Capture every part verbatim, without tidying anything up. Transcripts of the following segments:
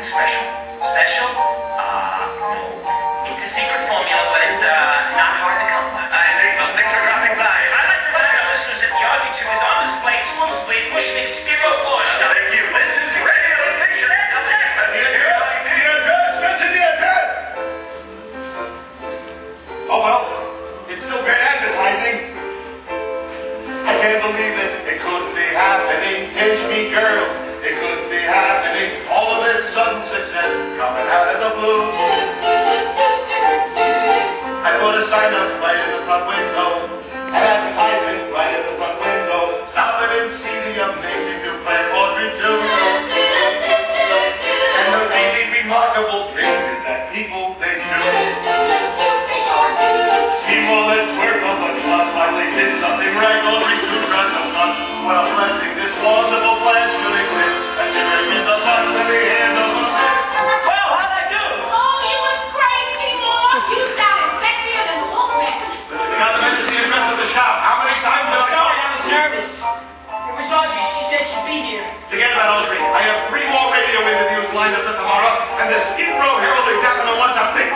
nothing special. Special? Uh, no. It's a secret formula, but it's uh, not hard to come by. I see. Well, thanks for dropping by. I'd like to let our listeners that the R G two is on display exclusively at Bushwick Skid Row Bush. Thank you. This is the radio station. The address. Mention the address. Oh, well. It's still great advertising. I can't believe it. It couldn't be happening. Pinch me, girls. It couldn't be happening. All of this sudden success coming out of the blue. I put a sign up right in the front window, an advertisement right in the front window. Stop it and see the amazing new plan Audrey do. And the really remarkable thing is that people they do. See all that twerk up on Floss finally did something right. Audrey do trust on us. Well, blessing this wonderful plan should exist. And the Skid Row Herald examiner wants a picture.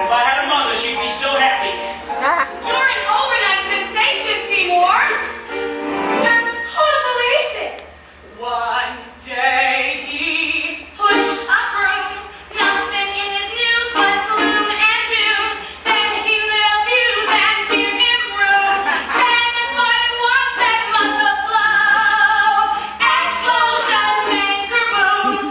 If I had a mother, she'd be so happy. You're an overnight sensation, Seymour. Who believes it? One day he pushed a broom, nothing in his news but gloom and doom. Then he lit fuse and gave him room. And the sun was that mother flow. Explosion and kaboom.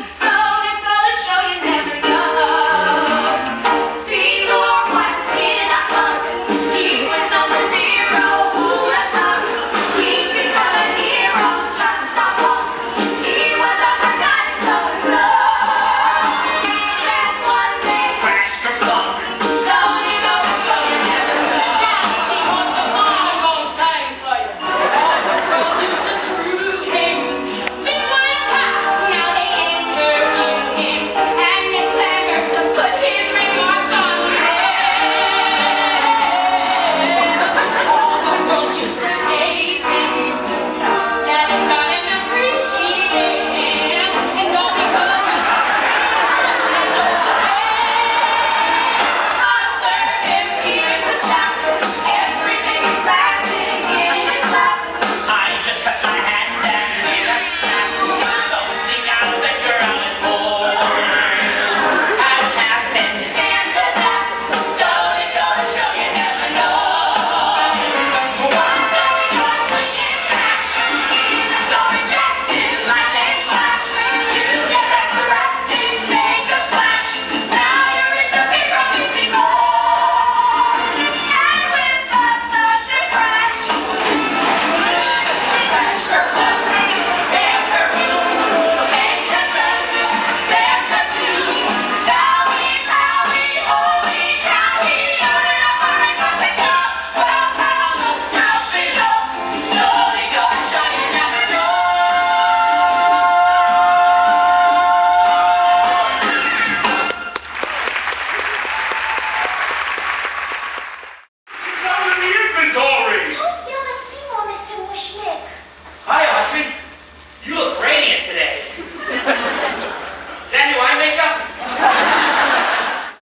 You look radiant today.